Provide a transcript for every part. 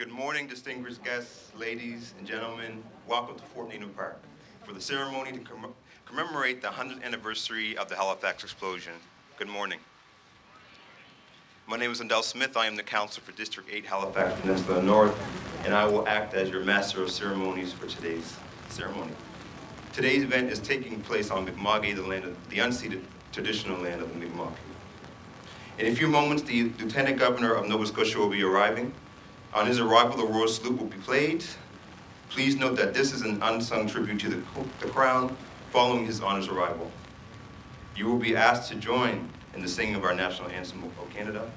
Good morning, distinguished guests, ladies and gentlemen. Welcome to Fort Needham Park for the ceremony to commemorate the 100th anniversary of the Halifax Explosion. Good morning. My name is Andell Smith. I am the Council for District 8, Halifax Peninsula North, and I will act as your Master of Ceremonies for today's ceremony. Today's event is taking place on Mi'kma'ki, the land of the unceded traditional land of the Mi'kmaq. In a few moments, the Lieutenant Governor of Nova Scotia will be arriving. On his arrival, the Royal Salute will be played. Please note that this is an unsung tribute to the Crown following his Honor's arrival. You will be asked to join in the singing of our National Anthem of Canada.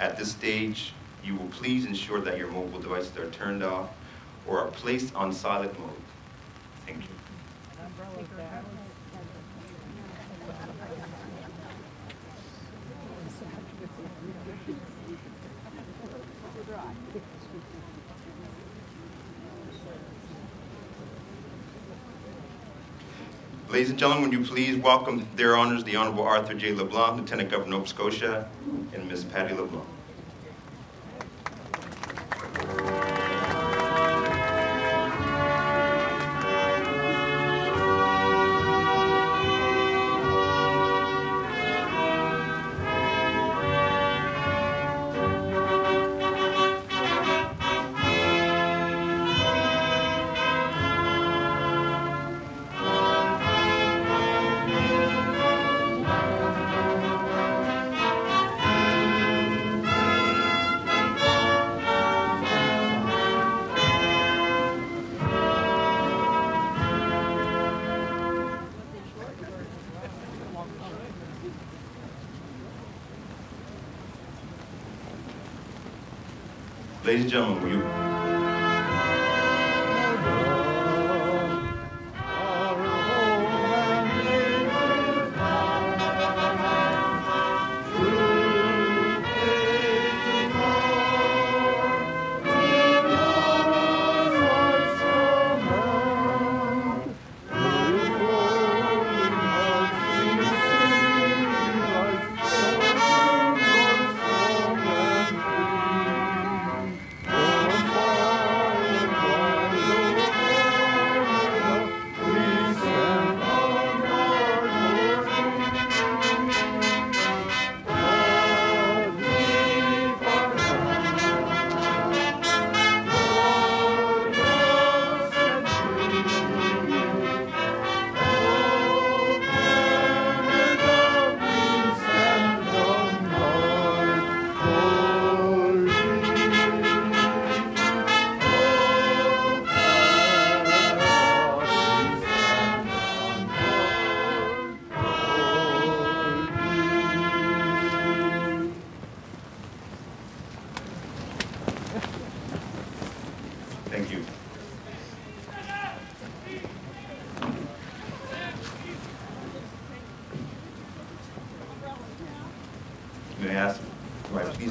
At this stage, you will please ensure that your mobile devices are turned off or are placed on silent mode. Thank you. Ladies and gentlemen, would you please welcome their honors, the Honorable Arthur J. LeBlanc, Lieutenant Governor of Nova Scotia, and Miss Patty LeBlanc. Ladies and gentlemen, will you?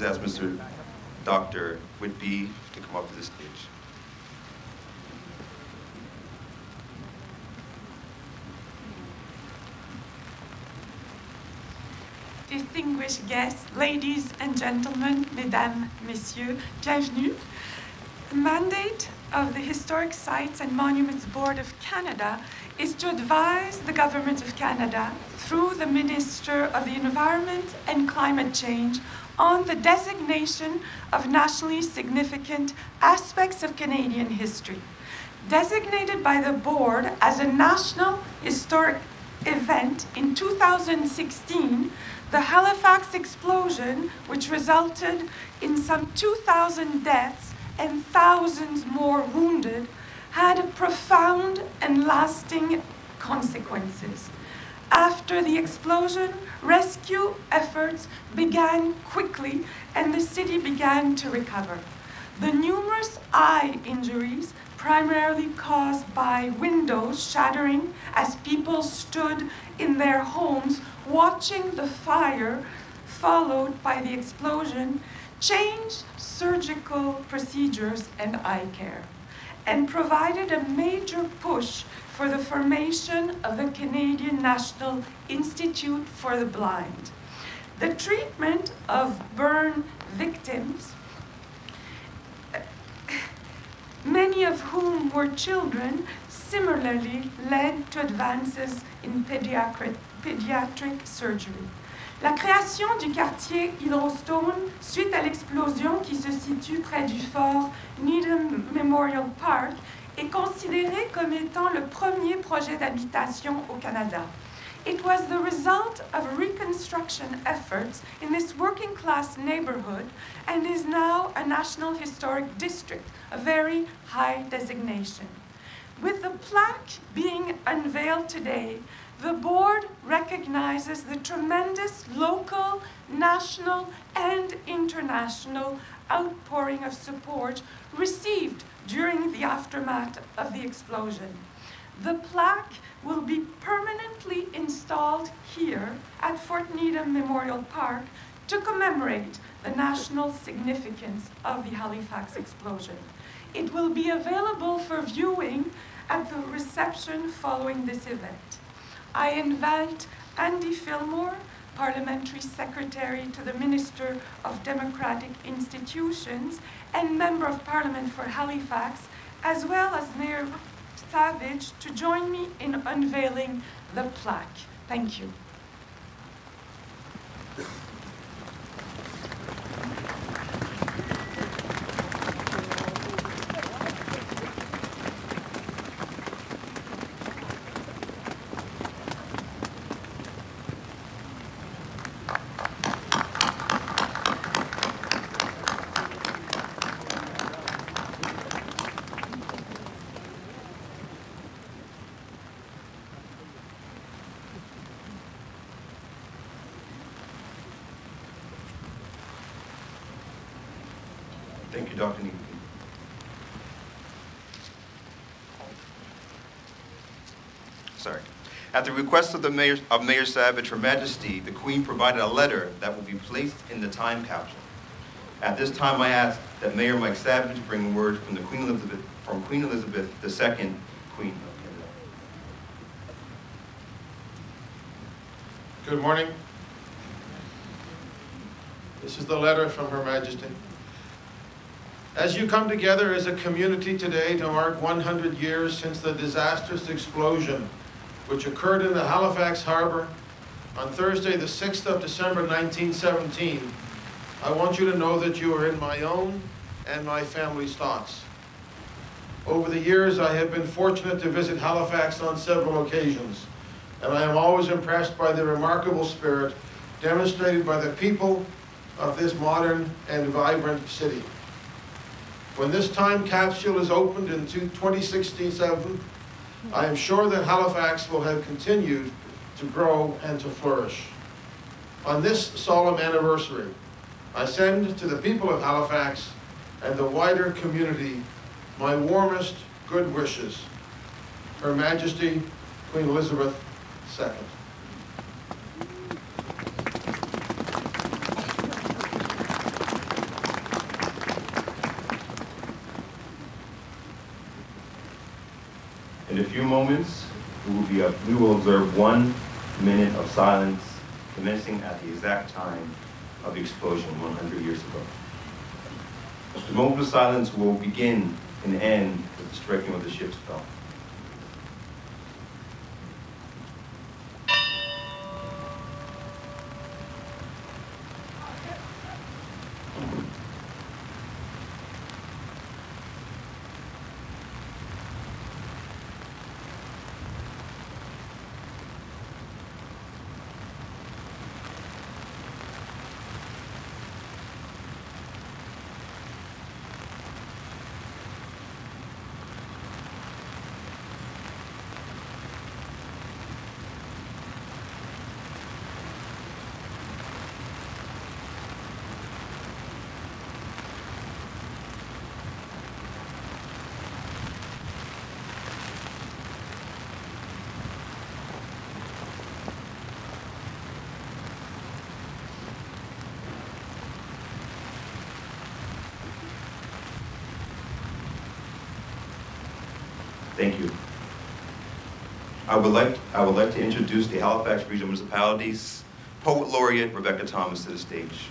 Ask Mr. Dr. Whitby to come up to the stage. Distinguished guests, ladies and gentlemen, mesdames, messieurs, bienvenue. The mandate of the Historic Sites and Monuments Board of Canada is to advise the Government of Canada through the Minister of the Environment and Climate Change on the designation of nationally significant aspects of Canadian history. Designated by the board as a national historic event in 2016, the Halifax explosion, which resulted in some 2,000 deaths and thousands more wounded, had profound and lasting consequences. After the explosion, rescue efforts began quickly and the city began to recover. The numerous eye injuries, primarily caused by windows shattering as people stood in their homes watching the fire followed by the explosion, changed surgical procedures and eye care, and provided a major push for the formation of the Canadian National Institute for the Blind. The treatment of burn victims many of whom were children, similarly led to advances in pediatric surgery. La création du quartier Hydrostone, suite à l'explosion qui se situe près du Fort Needham Memorial Park, est considérée comme étant le premier projet d'habitation au Canada. It was the result of reconstruction efforts in this working-class neighborhood and is now a National Historic District, a very high designation. With the plaque being unveiled today, the board recognizes the tremendous local, national, and international outpouring of support received during the aftermath of the explosion. The plaque will be permanently installed here at Fort Needham Memorial Park to commemorate the national significance of the Halifax explosion. It will be available for viewing at the reception following this event. I invite Andy Fillmore, Parliamentary Secretary to the Minister of Democratic Institutions and Member of Parliament for Halifax, as well as Mayor Savage, to join me in unveiling the plaque. Thank you. Thank you, Dr. Needham. Sorry. At the request of Mayor Savage, Her Majesty, the Queen provided a letter that will be placed in the time capsule. At this time, I ask that Mayor Mike Savage bring word from the Queen Elizabeth II, Queen of Canada. Good morning. This is the letter from Her Majesty. As you come together as a community today to mark 100 years since the disastrous explosion which occurred in the Halifax Harbour on Thursday the 6th of December 1917, I want you to know that you are in my own and my family's thoughts. Over the years, I have been fortunate to visit Halifax on several occasions, and I am always impressed by the remarkable spirit demonstrated by the people of this modern and vibrant city. When this time capsule is opened in 2067, I am sure that Halifax will have continued to grow and to flourish. On this solemn anniversary, I send to the people of Halifax and the wider community my warmest good wishes. Her Majesty, Queen Elizabeth II. In a few moments, we will observe 1 minute of silence, commencing at the exact time of the explosion 100 years ago. The moment of silence will begin and end with the striking of the ship's bell. Thank you. I would like to introduce the Halifax Regional Municipalities Poet Laureate Rebecca Thomas to the stage.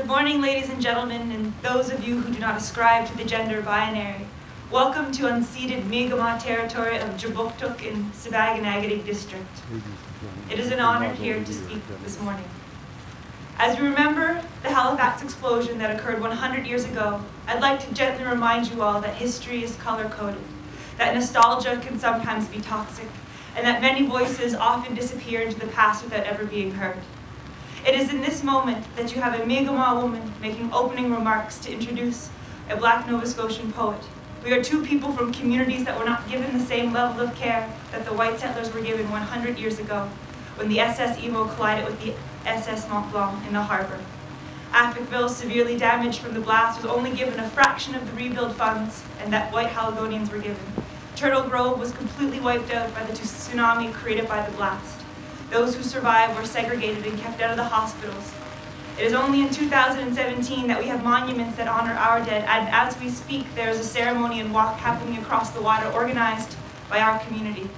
Good morning, ladies and gentlemen, and those of you who do not ascribe to the gender binary. Welcome to unceded Mi'kmaq territory of Jabuktuk in Sabaginagatee district. It is an honor here to speak this morning. As we remember the Halifax explosion that occurred 100 years ago, I'd like to gently remind you all that history is color-coded, that nostalgia can sometimes be toxic, and that many voices often disappear into the past without ever being heard. It is in this moment that you have a Mi'kmaq woman making opening remarks to introduce a Black Nova Scotian poet. We are two people from communities that were not given the same level of care that the white settlers were given 100 years ago, when the SS Imo collided with the SS Mont Blanc in the harbor. Africville, severely damaged from the blast, was only given a fraction of the rebuild funds and that white Haligonians were given. Turtle Grove was completely wiped out by the tsunami created by the blast. Those who survived were segregated and kept out of the hospitals. It is only in 2017 that we have monuments that honor our dead, and as we speak, there is a ceremony and walk happening across the water organized by our community.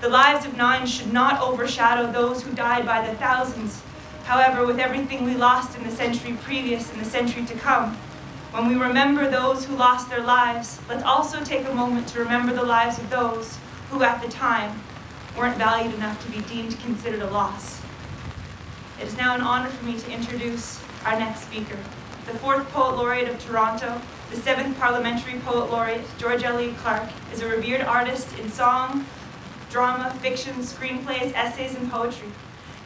The lives of nine should not overshadow those who died by the thousands. However, with everything we lost in the century previous and the century to come, when we remember those who lost their lives, let's also take a moment to remember the lives of those who at the time weren't valued enough to be deemed considered a loss. It is now an honor for me to introduce our next speaker, the 4th Poet Laureate of Toronto, the 7th Parliamentary Poet Laureate, George Elliott Clarke, is a revered artist in song, drama, fiction, screenplays, essays, and poetry.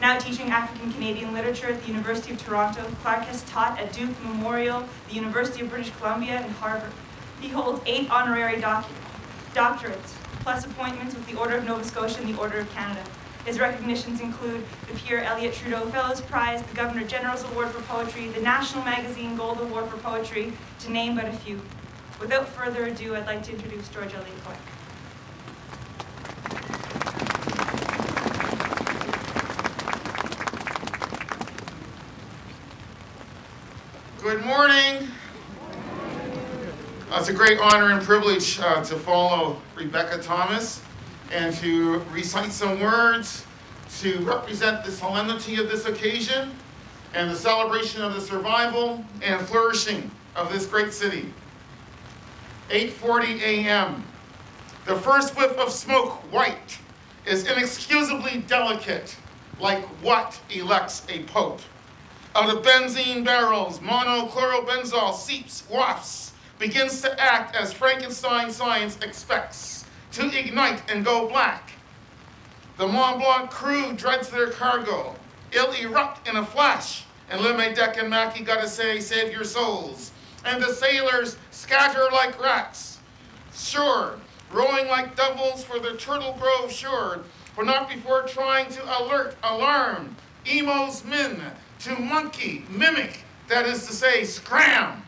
Now teaching African Canadian literature at the University of Toronto, Clarke has taught at Duke Memorial, the University of British Columbia, and Harvard. He holds 8 honorary doctorates, plus appointments with the Order of Nova Scotia and the Order of Canada. His recognitions include the Pierre Elliott Trudeau Fellows Prize, the Governor General's Award for Poetry, the National Magazine Gold Award for Poetry, to name but a few. Without further ado, I'd like to introduce George Elliott Clarke. Good morning. It's a great honor and privilege to follow Rebecca Thomas and to recite some words to represent the solemnity of this occasion and the celebration of the survival and flourishing of this great city. 8:40 a.m. The first whiff of smoke, white, is inexcusably delicate, like what elects a pope. Out of benzene barrels, monochlorobenzol seeps, wafts, begins to act as Frankenstein science expects, to ignite and go black. The Mont Blanc crew dreads their cargo. It'll erupt in a flash, and Limedec and Mackie gotta say, save your souls. And the sailors scatter like rats. Sure, rowing like devils for the Turtle Grove shore, but not before trying to alert, alarm, Emo's men, to monkey, mimic, that is to say, scram.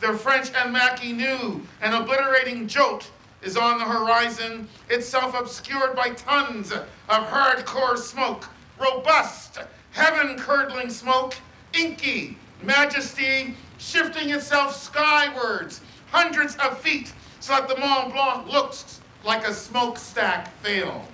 The French and Mackie knew an obliterating jolt is on the horizon, itself obscured by tons of hardcore smoke, robust, heaven-curdling smoke, inky, majesty, shifting itself skywards, hundreds of feet, so that the Mont Blanc looks like a smokestack veil.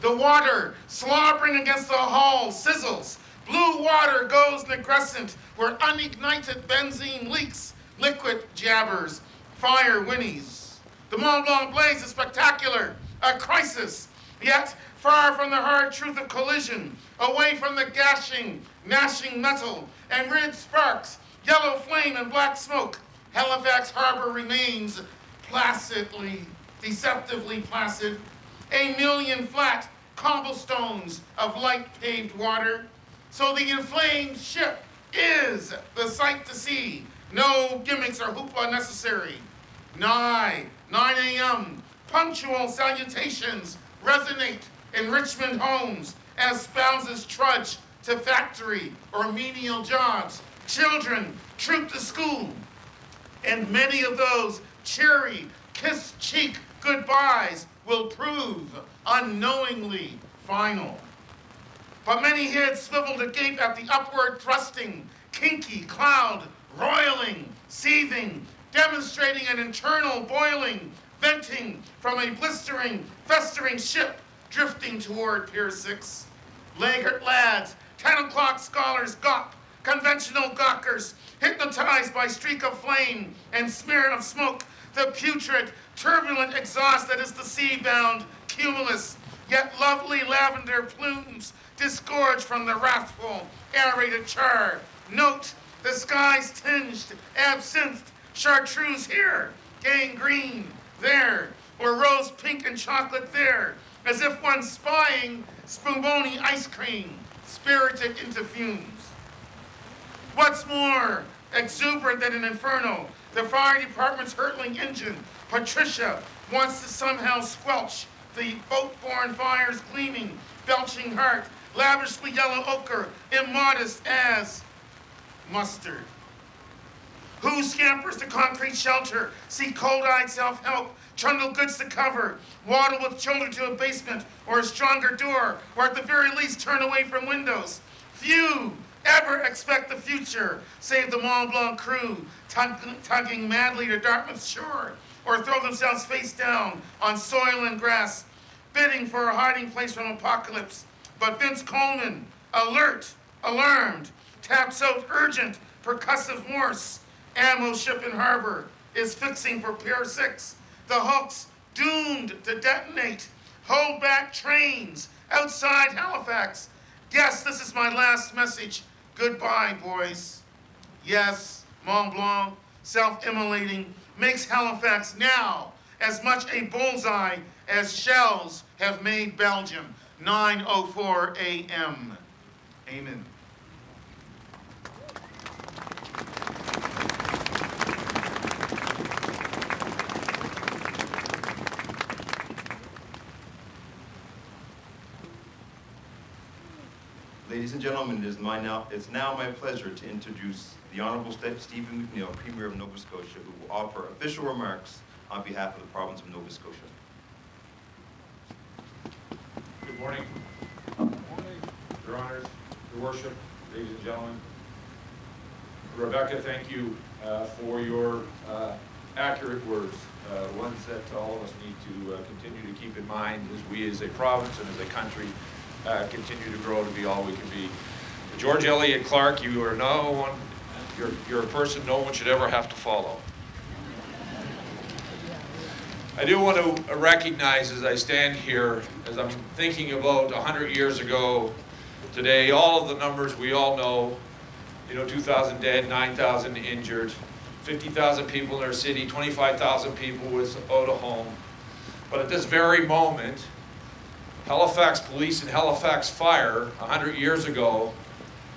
The water, slobbering against the hull, sizzles. Blue water goes negrescent, where unignited benzene leaks, liquid jabbers, fire whinnies. The Mont Blanc blaze is spectacular, a crisis, yet far from the hard truth of collision, away from the gashing, gnashing metal, and red sparks, yellow flame and black smoke. Halifax Harbour remains placidly, deceptively placid, a million flat cobblestones of light-paved water. So the inflamed ship is the sight to see. No gimmicks or hoopla necessary. 9 a.m., punctual salutations resonate in Richmond homes as spouses trudge to factory or menial jobs. Children troop to school. And many of those cheery, kiss-cheek goodbyes will prove unknowingly final. But many heads swiveled agape at the upward thrusting, kinky cloud, roiling, seething, demonstrating an internal boiling, venting from a blistering, festering ship drifting toward Pier 6. Laggard lads, 10 o'clock scholars gawp, conventional gawkers, hypnotized by streak of flame and smeared of smoke, the putrid, turbulent exhaust that is the sea-bound cumulus, yet lovely lavender plumes disgorged from the wrathful, aerated char. Note, the skies tinged, absinthed, chartreuse here, gangrene there, or rose pink and chocolate there, as if one spying Spumoni ice cream, spirited into fumes. What's more exuberant than an inferno, the fire department's hurtling engine, Patricia, wants to somehow squelch the boat-borne fire's gleaming, belching heart, lavishly yellow ochre, immodest as mustard. Who scampers to concrete shelter, seek cold-eyed self-help, trundle goods to cover, waddle with children to a basement or a stronger door, or at the very least turn away from windows? Few ever expect the future, save the Mont Blanc crew, tugging madly to Dartmouth's shore, or throw themselves face down on soil and grass, bidding for a hiding place from apocalypse. But Vince Coleman, alert, alarmed, taps out urgent, percussive Morse, ammo ship in harbor, is fixing for Pier 6. The hulks doomed to detonate, hold back trains outside Halifax. Yes, this is my last message. Goodbye, boys. Yes, Mont Blanc, self-immolating, makes Halifax now as much a bullseye as shells have made Belgium. 9:04 a.m. Amen. Ladies and gentlemen, it's now my pleasure to introduce the Honourable Stephen McNeill, Premier of Nova Scotia, who will offer official remarks on behalf of the province of Nova Scotia. Good morning. Good morning. Your Honours, Your Worship, ladies and gentlemen. Rebecca, thank you for your accurate words, ones that all of us need to continue to keep in mind as we as a province and as a country continue to grow to be all we can be. George Elliott Clarke, you are no one, you're a person no one should ever have to follow. I do want to recognize, as I stand here, as I'm thinking about 100 years ago today, all of the numbers we all know, you know, 2,000 dead, 9,000 injured, 50,000 people in our city, 25,000 people without a home. But at this very moment, Halifax Police and Halifax Fire, 100 years ago,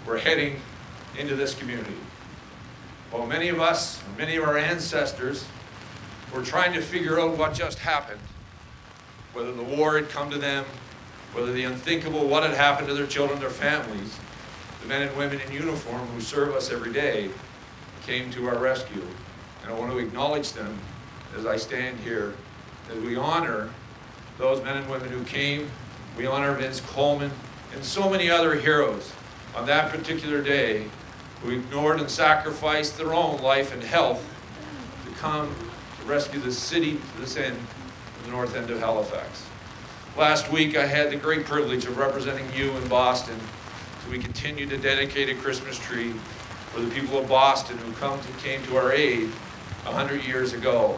were heading into this community. Well, many of us, many of our ancestors, were trying to figure out what just happened, whether the war had come to them, whether the unthinkable, what had happened to their children, their families, the men and women in uniform who serve us every day, came to our rescue. And I want to acknowledge them as I stand here, as we honor those men and women who came. We honor Vince Coleman and so many other heroes on that particular day who ignored and sacrificed their own life and health to come to rescue the city to this end, the north end of Halifax. Last week, I had the great privilege of representing you in Boston. So we continue to dedicate a Christmas tree for the people of Boston who came to our aid 100 years ago.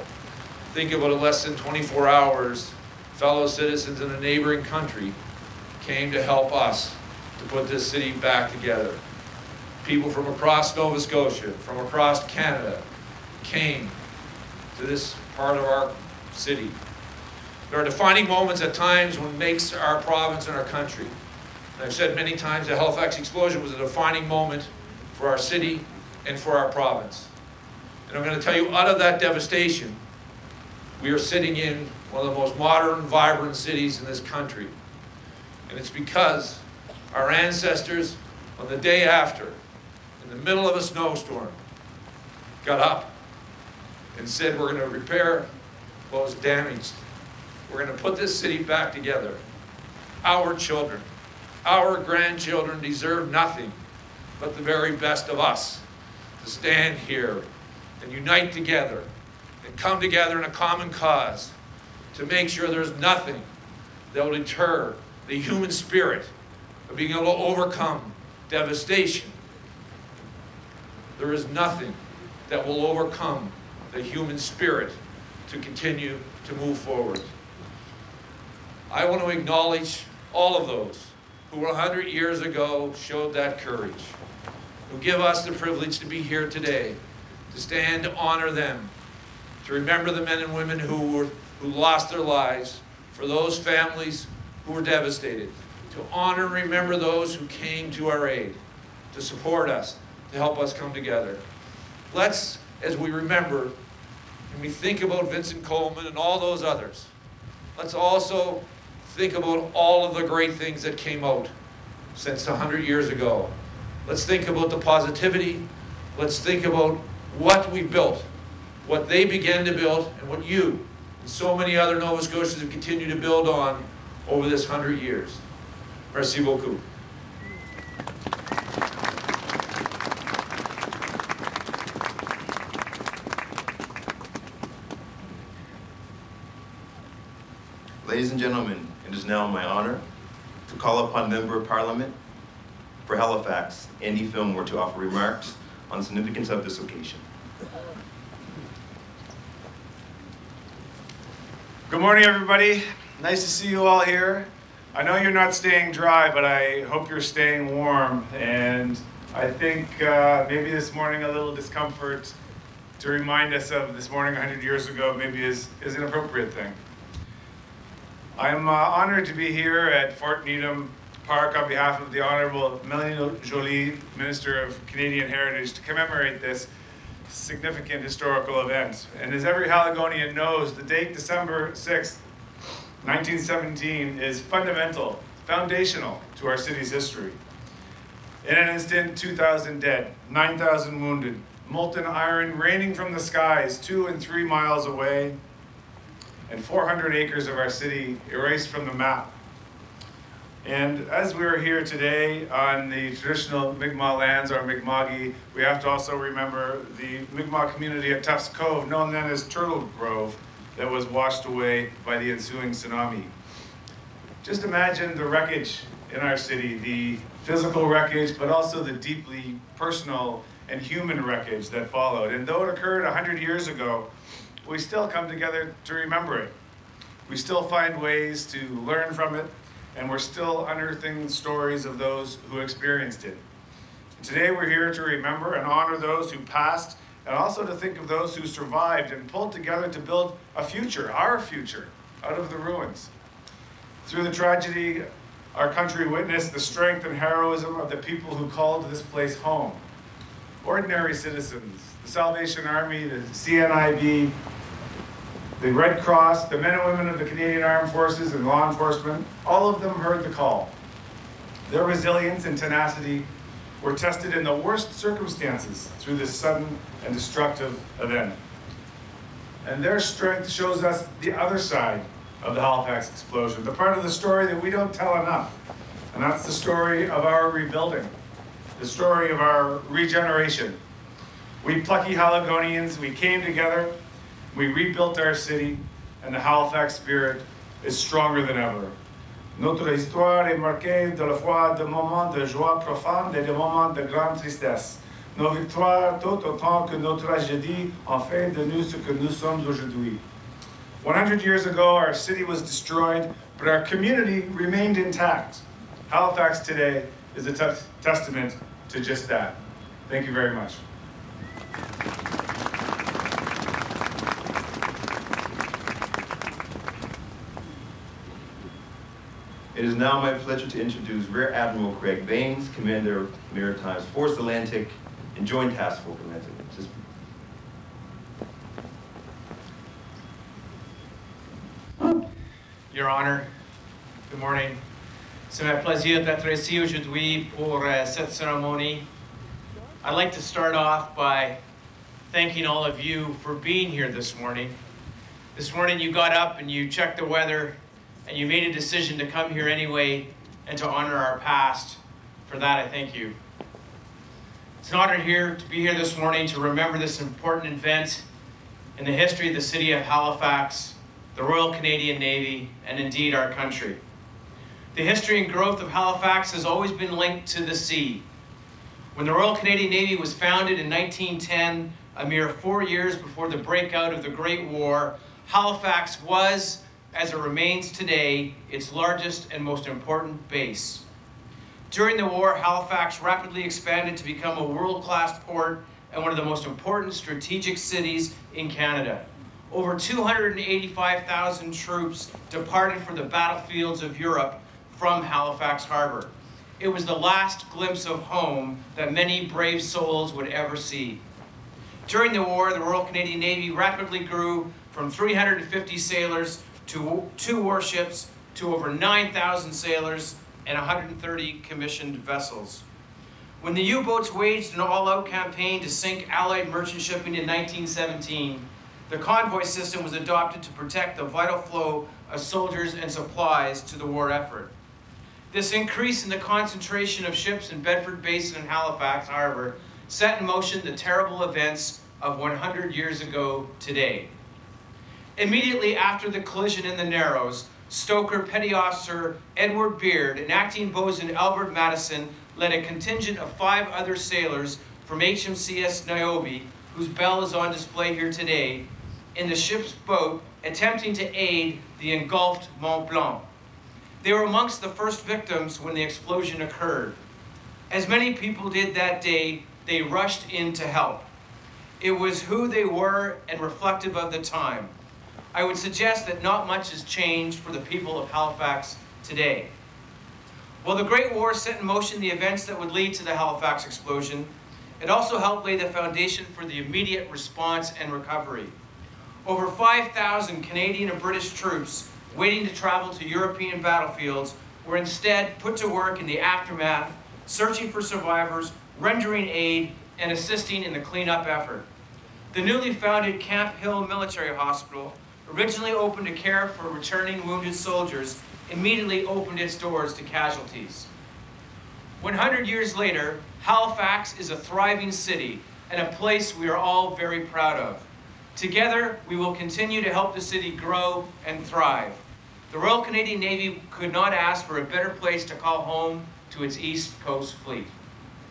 Think about it, less than 24 hours, fellow citizens in a neighboring country came to help us to put this city back together. People from across Nova Scotia, from across Canada, came to this part of our city. There are defining moments at times when makes our province and our country. And I've said many times the Halifax Explosion was a defining moment for our city and for our province. And I'm going to tell you, out of that devastation, we are sitting in one of the most modern, vibrant cities in this country. And it's because our ancestors, on the day after, in the middle of a snowstorm, got up and said, we're going to repair what was damaged. We're going to put this city back together. Our children, our grandchildren deserve nothing but the very best of us to stand here and unite together and come together in a common cause to make sure there's nothing that will deter the human spirit of being able to overcome devastation, There is nothing that will overcome the human spirit to continue to move forward. I want to acknowledge all of those who 100 years ago showed that courage, who give us the privilege to be here today, to stand, to honor them, to remember the men and women who lost their lives, for those families who were devastated, to honor and remember those who came to our aid, to support us, to help us come together. Let's, as we remember, and we think about Vincent Coleman and all those others, let's also think about all of the great things that came out since 100 years ago. Let's think about the positivity. Let's think about what we built, what they began to build, and what you and so many other Nova Scotians have continued to build on over this 100 years. Merci beaucoup. Ladies and gentlemen, it is now my honor to call upon Member of Parliament for Halifax, Andy Fillmore, to offer remarks on the significance of this occasion. Good morning, everybody. Nice to see you all here. I know you're not staying dry, but I hope you're staying warm. And I think maybe this morning a little discomfort to remind us of this morning 100 years ago maybe is an appropriate thing. I'm honored to be here at Fort Needham Park on behalf of the Honourable Melanie Joly, Minister of Canadian Heritage, to commemorate this significant historical event. And as every Haligonian knows, the date December 6th, 1917 is fundamental, foundational to our city's history. In an instant, 2,000 dead, 9,000 wounded, molten iron raining from the skies 2 and 3 miles away, and 400 acres of our city erased from the map. And as we're here today on the traditional Mi'kmaq lands, or Mi'kma'ki, we have to also remember the Mi'kmaq community at Tufts Cove, known then as Turtle Grove, that was washed away by the ensuing tsunami. Just imagine the wreckage in our city, the physical wreckage, but also the deeply personal and human wreckage that followed. And though it occurred 100 years ago, we still come together to remember it. We still find ways to learn from it, and we're still unearthing stories of those who experienced it. Today we're here to remember and honor those who passed, and also to think of those who survived and pulled together to build a future, our future, out of the ruins. Through the tragedy, our country witnessed the strength and heroism of the people who called this place home. Ordinary citizens, the Salvation Army, the CNIB, the Red Cross, the men and women of the Canadian Armed Forces and law enforcement, all of them heard the call. Their resilience and tenacity were tested in the worst circumstances through this sudden and destructive event. And their strength shows us the other side of the Halifax explosion, the part of the story that we don't tell enough. And that's the story of our rebuilding, the story of our regeneration. We plucky Haligonians, we came together, we rebuilt our city, and the Halifax spirit is stronger than ever. Notre histoire est marquée de la fois de moments de joie profonde et de moments de grande tristesse. Nos victoires tout autant que nos tragédies ont fait de nous ce que nous sommes aujourd'hui. 100 years ago, our city was destroyed, but our community remained intact. Halifax today is a testament to just that. Thank you very much. It is now my pleasure to introduce Rear Admiral Craig Baines, Commander of Maritimes Force Atlantic and Joint Task Force Atlantic. Your Honor, good morning. C'est un plaisir d'être ici aujourd'hui pour cette cérémonie. I'd like to start off by thanking all of you for being here this morning. This morning you got up and you checked the weather, and you made a decision to come here anyway and to honor our past. For that, I thank you. It's an honor here to be here this morning to remember this important event in the history of the city of Halifax, the Royal Canadian Navy, and indeed our country. The history and growth of Halifax has always been linked to the sea. When the Royal Canadian Navy was founded in 1910, a mere 4 years before the breakout of the Great War, Halifax was, as it remains today, its largest and most important base. During the war, Halifax rapidly expanded to become a world-class port and one of the most important strategic cities in Canada. Over 285,000 troops departed for the battlefields of Europe from Halifax Harbour. It was the last glimpse of home that many brave souls would ever see. During the war, the Royal Canadian Navy rapidly grew from 350 sailors to 2 warships to over 9,000 sailors and 130 commissioned vessels. When the U-boats waged an all-out campaign to sink Allied merchant shipping in 1917, the convoy system was adopted to protect the vital flow of soldiers and supplies to the war effort. This increase in the concentration of ships in Bedford Basin and Halifax Harbour set in motion the terrible events of 100 years ago today. Immediately after the collision in the Narrows, Stoker Petty Officer Edward Beard and Acting Bosun Albert Madison led a contingent of 5 other sailors from HMCS Niobe, whose bell is on display here today, in the ship's boat attempting to aid the engulfed Mont Blanc. They were amongst the first victims when the explosion occurred. As many people did that day, they rushed in to help. It was who they were and reflective of the time. I would suggest that not much has changed for the people of Halifax today. While the Great War set in motion the events that would lead to the Halifax explosion, it also helped lay the foundation for the immediate response and recovery. Over 5,000 Canadian and British troops waiting to travel to European battlefields were instead put to work in the aftermath, searching for survivors, rendering aid, and assisting in the cleanup effort. The newly founded Camp Hill Military Hospital, originally opened to care for returning wounded soldiers, immediately opened its doors to casualties. 100 years later, Halifax is a thriving city and a place we are all very proud of. Together, we will continue to help the city grow and thrive. The Royal Canadian Navy could not ask for a better place to call home to its East Coast Fleet.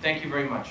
Thank you very much.